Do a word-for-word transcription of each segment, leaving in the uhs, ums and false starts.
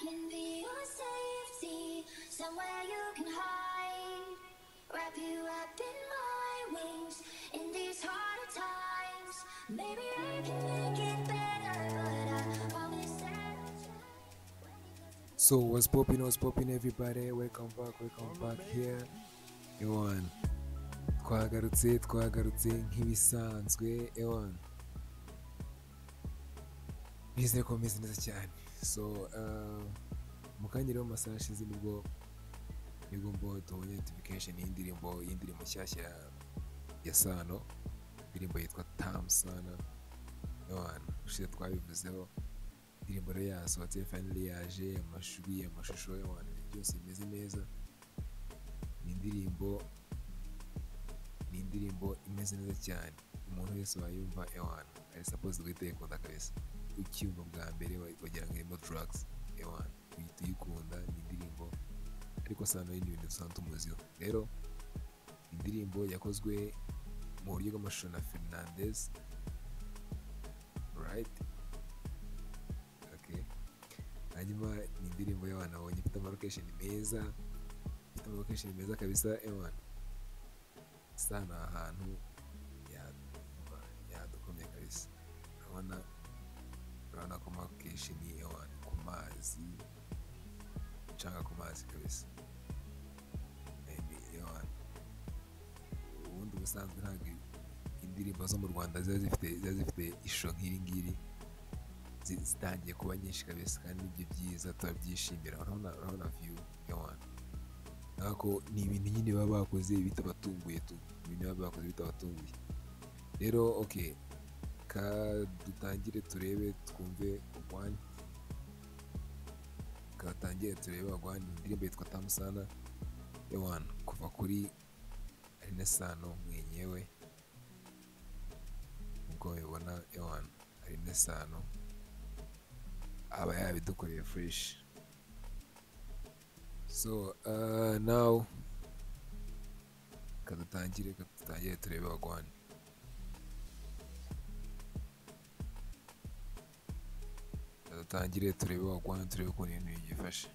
can be your safety, somewhere you can hide. Wrap you up in my wings in these harder times. Maybe I can make it better, but I promise that I'll try. So what's poppin', what's poppin' everybody? Welcome back, welcome back here. Ewan, twagarutse, twagarutse nk'ibisanzwe. Ewan, bizere ko meze neza cyane. So mu kanya rero amasaha ashize nibwo nibwo mbo tubonye notification y'indirimbo y'indirimbo nshyashya ya Sano, indirimbo yitwa Tam Sano. Ewan, ushize twabivuzeho, indirimbo rero yasohotse finally yaje, amashuri, amashusho, Ewan, byose bimeze neza. Indirimbo ni indirimbo imeze neza cyane, umuntu wese wayumva Ewan ari supposed kuyikunda kabisa. Ukiumva bwa mbere wagira ngo irimo drugs, Ewan uyikunda. Ni indirimbo ariko Sano y'ibintu dusanzwe tumuziho. Rero indirimbo yakozwe mu buryo bw'amashusho na Fernandez, right? Okay, hanyuma ni indirimbo y'abana babonye ifite location meza. Ifite location meza kabisa. Ewan, Sano ahantu yadukomye kabisa. Urabona urabona ko location ni Ewan ku mazi, cyangwa ku mazi kabisa. Maybe Ewan ubundi ubusanzwe ntabwo indirimbo zo mu Rwanda ziba zifite ziba zifite ishusho nk'iri ngiri, zitangiye kuba nyinshi kabisa, kandi ibyo byiza turabyishimira. Urabona urabona view Ewan. Ako ni ibintu nyine baba bakoze bitabatunguye tu, ibintu baba bakoze bitabatunguye. Rero okay, ka dutangire turebe twumve ogwani, ka dutangire turebe ogwani ndirimbo yitwa Tam Sano. Ewan, kuva kuri Alyn Sano mwenyewe ubwo ubona Ewan Alyn Sano aba yabidukoreye fresh. So uh, now kadutangire kadutangire turebe bagwani. Kadutangire turebe bagwani turebe ko ibintu byifashe.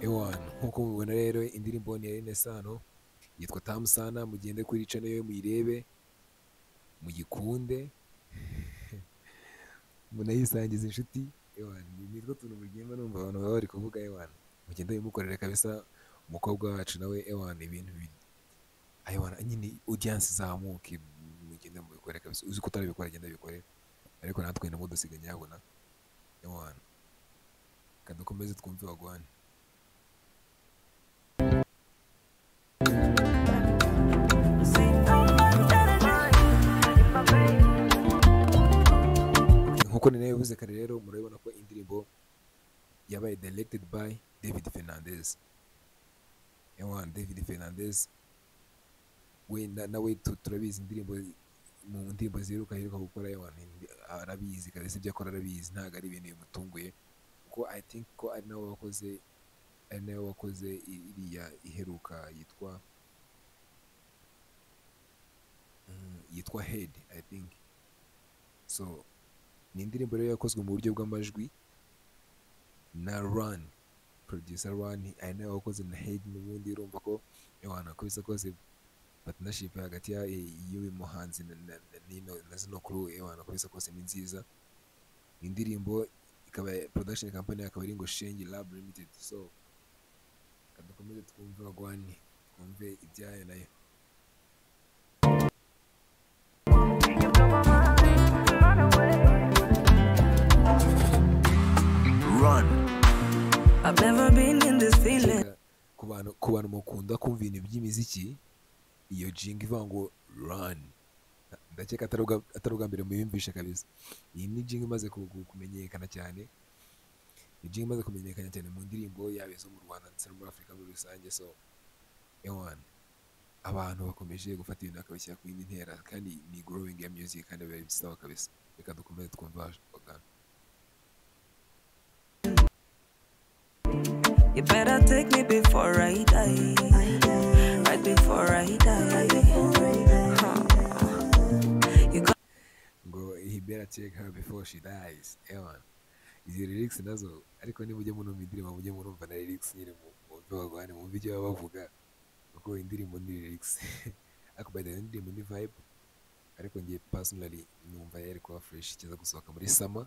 Ewan, nkuko mubibona rero indirimbo ni Alyn Sano yitwa Tam Sano. Mugende kuri channel yo muyirebe, muyikunde, munayisangize inshuti. Ewan, ni rwo tuntu mugenda numva abantu baba bari kuvuga. Ewan, mugende mukorere kabisa umukobwa wacu nawe. Ewan, ibintu bindi Ewan nyine audience zamuke, mugende mubikorere kabisa. Uzi ko tari bikora, genda bikore, ariko natwe nabo dusiganya yabona. Ewan, kadukomeze twumve bagwani. Ninayovuze kare rero murabibona ko indirimbo yabaye directed by David Fernandez. Ewan, David Fernandez we nawe turabizi indirimbo mu ndirimbo ziruka yiruka gukora. Ewan arabizi kabisa ibyo akora, arabizi, ntago ari ibintu bimutunguye kuko I think ko ari nawe wakoze ari nawe wakoze iriya iheruka yitwa yitwa Head, I think. So ni indirimbo rero yakozwe mu buryo bw'amajwi na Run, producer Run, I know wakoze na Head. N'ubundi urumva ko Ewan akoze akoze partnership hagati ya y'uyu muhanzi na zino crew. Ewan akoze akoze ni nziza. Indirimbo ikaba production company akaba ari ngo Shenge Lab Limited. So kadukomeze twumve bagwani, twumve ibyayo nayo. I've never been in this feeling. Kubano kubano mukunda kumva ibintu by'imiziki, iyo jinga ivango Run, ndakeka ataruga ataruga mbere muyumvisha kabisa. Iyi ni jinga imaze kumenyekana cyane, jinga imaze kumenyekana cyane mu ndirimbo yabezo mu Rwanda ndetse no muri Afrika muri rusange. So Ewan, abantu bakomeje gufata ibintu akabishyira ku yindi ntera, kandi ni growing ya music, kandi very bizaba kabisa. Reka dukomeze twumva bagana. You better take me before I die, right before I die. Huh. You got go. He better take her before she dies. Ewan. Izi lyrics nazo. Ariko ni mujye muno midirimo mujye murumva na lyrics nyirimo. Muvugwa mu video bavuga uko indirimbo ni lyrics. Akubade indirimbo ni vibe. Ariko ngiye personally numva yari kwa fresh kiza gusohoka muri summer.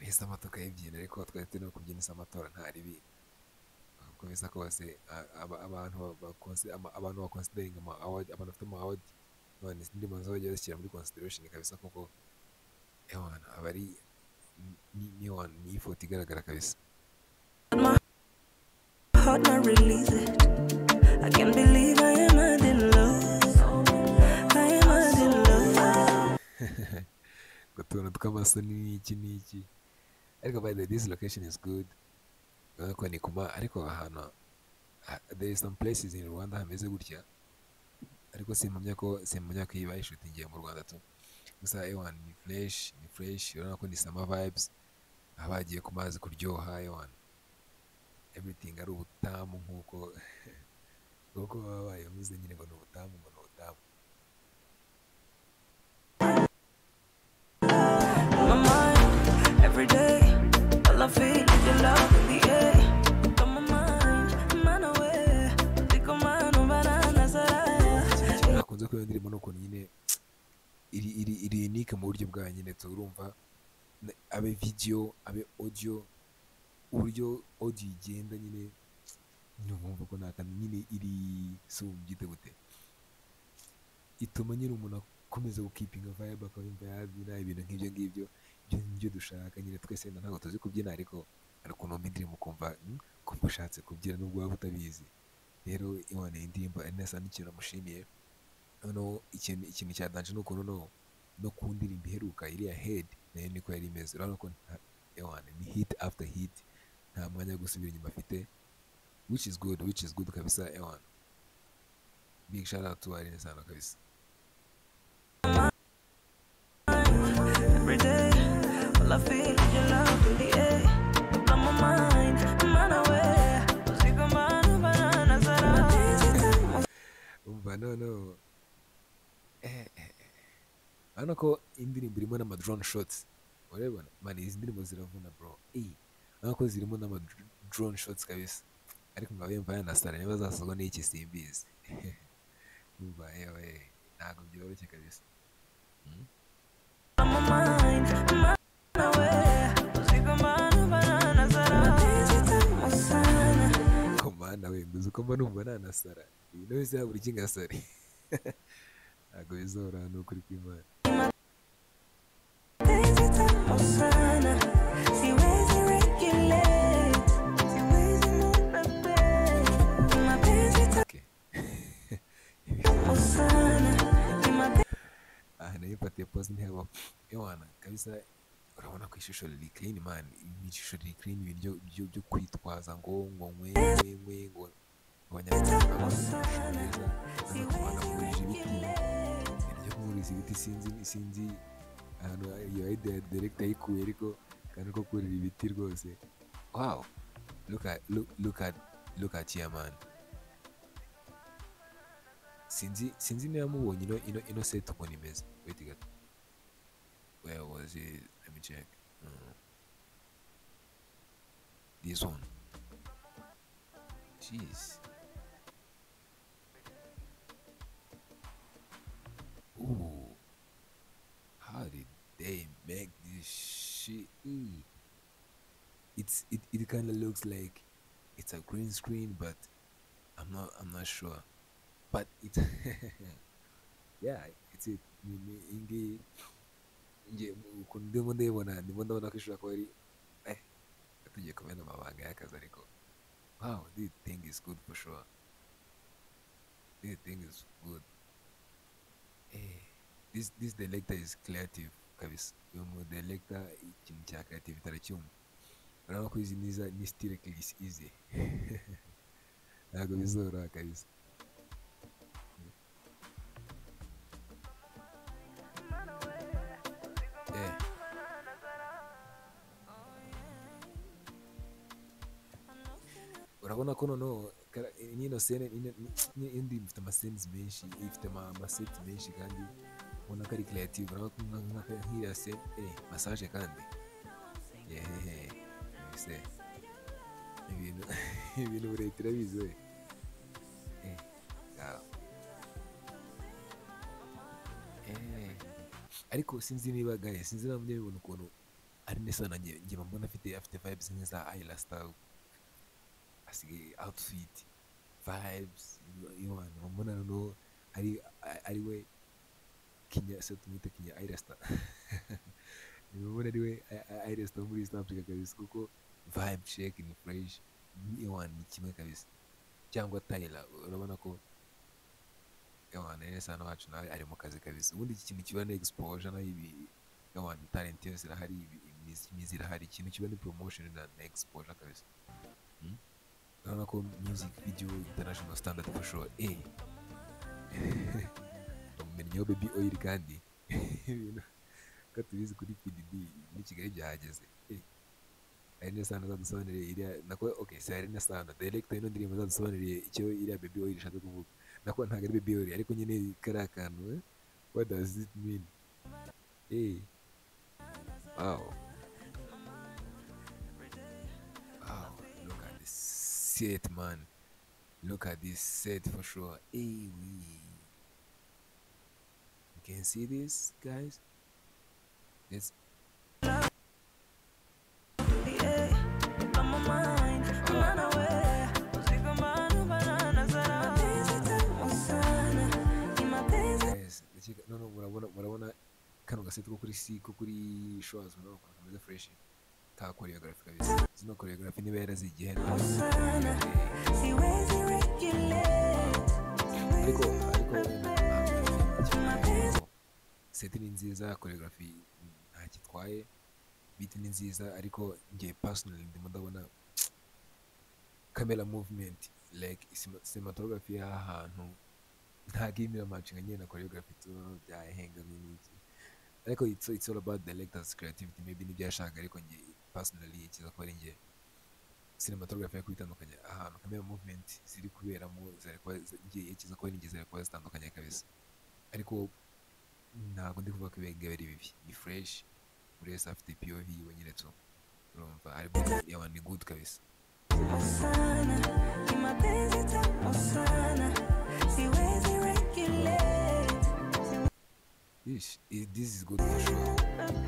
Besa matoka y'byina ariko twahite no kubyina amatora ntari bi. Ubwo besa ko base abantu bakonse abantu baconsidering ama award abantu afite ama award none indirimbo zaje zishyira muri consideration kabisa koko ewana abari ni one ni foto igaragara kabisa. Hard to release it. I can't believe I am in love. I am in love. Gutona tukamasoni n'iki n'iki. Ariko by the this location is good. Ariko ni kuma ariko hano there is some places in Rwanda hameze gutya. Ariko simpamya ko simpamya ko iba shooting mu Rwanda tu. Gusa ewan ni fresh, ni fresh, urabona ko ni summer vibes. Abagiye kumazi kuryoha ewan. Everything ari ubutamu nkuko nkuko babaye muze nyine ngo n'ubutamu ngo n'ubutamu every day I love it the love in the air come on man away diko man barana zaraya nakunze ko yondirimo nuko nyine iri iri iri unique mu buryo bwa nyine turumva abe video abe audio uburyo audio igenda nyine n'umva ko nakandi nyine iri subyite gute ituma nyine umuntu akomeza gukipinga vibe akabimba yabira ibintu nk'ibyo ngibyo byo dushaka nyine twese ntabwo tuzi kubyina ariko ariko no indirimbo kumva ko mushatse kubyina nubwo waba utabizi rero ibone indirimbo nesa n'ikintu mushimiye no ikintu ikintu cya dance nuko no no kundirimba iheruka iri ya head nayo niko yari imeze rero ko ewane ni hit after hit nta mwanya gusubira nyuma afite which is good which is good kabisa ewan big shout out to Alyn Sano kabisa every day all I feel your love in the air on my mind man away siko man banana zara umva no no eh anako indirimbo irimo na drone shots ureba man izi ndirimbo ziravuna bro eh nako zirimo na drone shots kabisa ariko ngabe mvana na star niba zasogo n'iki simbizi umva yewe ntago byoroshye kabisa komana we mbuze ko mba numva nana sara ibintu byose yaburi kingasari ntago bizora nuko uri kwimana Pati post ni habo ewana kabisa urabona ko ishusho ri clean man ni ishusho ri clean ibyo byo kwitwaza ngo ngo mwewe ngo abanyarwanda ibyo burizi biti sinzi sinzi ano iyo idea direct ayikuye ariko kandi ko kurira ibiti rwose wow look at look, look at look at here man sinzi sinzi niba mubonye ino ino ino set ukuntu imeze wait gato where was it let me check mm. this one jeez ooh how did they make this shit it's it it kind of looks like it's a green screen but i'm not i'm not sure but it yeah it's it ingi nje kundemo ndebona ndimo ndabona ko ishura ko ari eh atuje komena mabanga yakaza ariko wow this thing is good for sure this thing is good eh this this director is creative kabisa yo mu director ikintu cya creative taracyumva urabona ko izi niza ni style is easy ntago bizora kabisa urabona ko noneho nyino scene indi ifite ama scenes menshi, ifite ama sets menshi kandi ubona ko ari creative, urabona ko nk'iriya scene eh massage kandi eh se ibintu ibintu uretira bizo eh eh ariko sinzi niba guys sinzi niba mubona ukuntu Alyn Sano ngiye mbona afite afite vibes neza Ayla style asigaye outfit vibes you know mbona no ari ari we kinya se tumite kinya Ayla style mbona ari we Ayla style muri East Africa kabisa kuko vibe check in fresh you know ni kimwe kabisa cyangwa Tyla urabona ko yabana Alyn Sano wacu nawe ari mu kazi kabisa ubundi iki kintu kibana exposure nayo ibi yabana talent yose irahari ibi imizi irahari ikintu kibana promotion na exposure kabisa urabona ko music video international standard for sure eh umenyeho baby oil kandi katubizi kuri P D D ni Kigali byahageze eh Alyn Sano zadusobanuriye iriya nako okay si Alyn Sano director ino ndirimbo zadusobanuriye icyo iriya baby oil ishaka kuvuga nako ntago ari baby oil ariko nyine kariya kantu what does it mean eh wow set man look at this set for sure hey we you can see this guys it's yeah on my mind run away usiku manu banana zara yes no no what I want what I want kanu gasete ko kuri si ko kuri shows no kameze fresh ta choreography kabisa zino choreography niba yarazigihe ariko seti ni nziza choreography nta kitwaye beat ni nziza ariko ngiye personally ndimo ndabona camera movement like cinematography ahantu ntagimira matching nyine na choreography tu byahenga n'iki ariko it's, it's all about the director's creativity maybe nibyashaka ariko ngiye personally ikiza ko ari ngiye cinematography ya kwitandukanya ahantu camera movement ziri kubera mu zari kwa ngiye ikiza ko ari ngiye zari kwa zitandukanya kabisa ariko ntago ndi kuvuga ko ibegabiri bibi ni fresh muri ese afite P O V wonyine tu urumva ariko yawa ni good kabisa sana ni mapenzi tapo sana siwezi regulate This this is good for sure. Like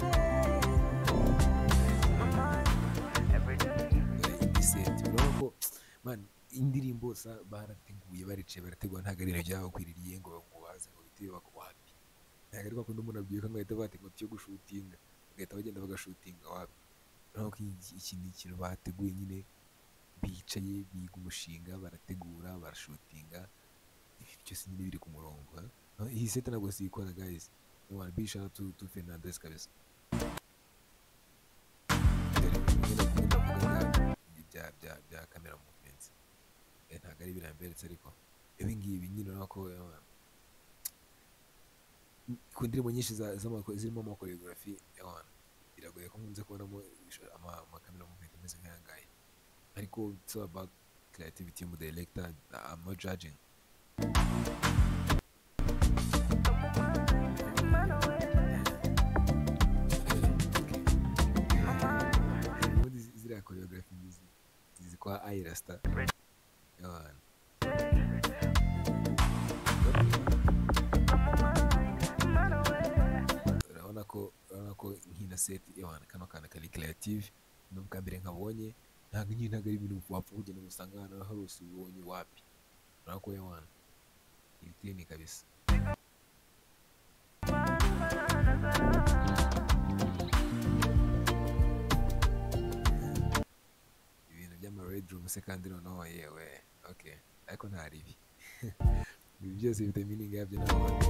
this set, you know, man, indirimbo sa barateguye barice barategwa ntagari ryaho kwiririye ngo bagubaze ngo bitiba kwapi. Ntagari ko ndumuna bwiye ko ngahita bategwa cyo gushutinga, ngahita bagenda bagashutinga wapi. Naho iki ni ikintu bateguye nyine bicaye biga umushinga barategura barashutinga. Ibyo se nyine biri ku murongo. Uh, he said that I was equal guys I want to be shout to to Fernandez guys jab jab jab camera movements and agari biramberetse ariko ibingibi nyine nako kundire monyeshe za zirimo ama choreography yawana iragoye ko nkunze kubona ama camera movements meze nkangaye ariko it's about creativity mu director I'm not judging choreography music zizi kwa Ayla star yawana urabona ko urabona ko nkina set yawana kano kana kali creative n'ubwa mbere nkabonye ntago nyina gari ibintu wapfa kugenda musangana na harose ubonye wapi urako yawana itini kabisa bedroom second no no yewe okay ariko ntari ibi ibi byose bifite meaning yabyo na okay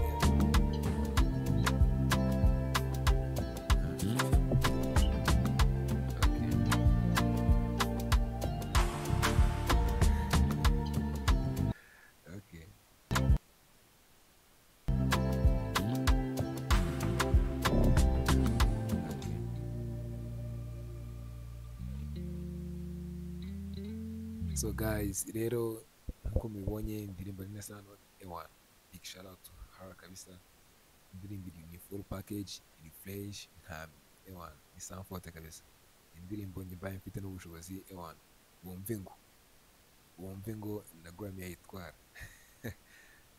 So guys, rero uko mubonye indirimbo Alyn Sano ewan, big shout out to her kabisa. Indirimbo ni full package, ni flash, ntambi ewan, ni sanfote kabisa. Indirimbo nyimbaye mfite n'ubushobozi ewan, bumve ngo bumve ngo na Grammy yitwara.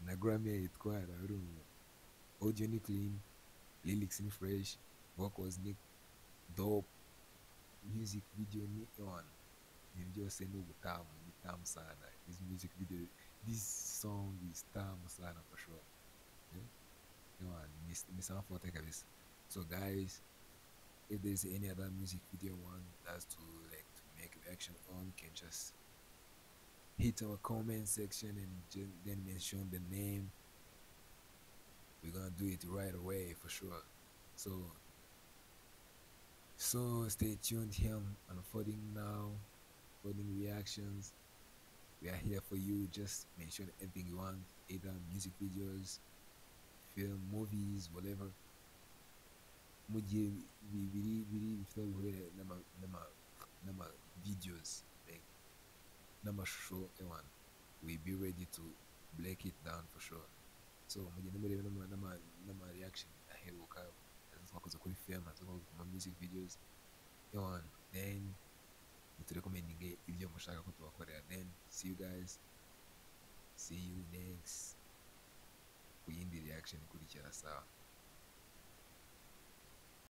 Na Grammy yitwara urumva. Audio ni clean, lyrics ni fresh, vocals ni dope, music video ni ewan. Just say no tam, tam sana. This music video, this song is tam sana for sure. You know, miss miss out for take this. So guys, if there's any other music video one that's to like to make reaction on, can just hit our comment section and then mention the name. We're gonna do it right away for sure. So so stay tuned here. Unfolding now. Reactions, we are here for you. Just mention anything you want, either music videos, film, movies, whatever. We really, really feel videos, like number show one. We'll be ready to break it down for sure. So, reaction. I will come as film as music videos. One then. Recommending video mushaka ko tubakorera. Then see you guys, see you next kuyindi reaction ikurikira sawa.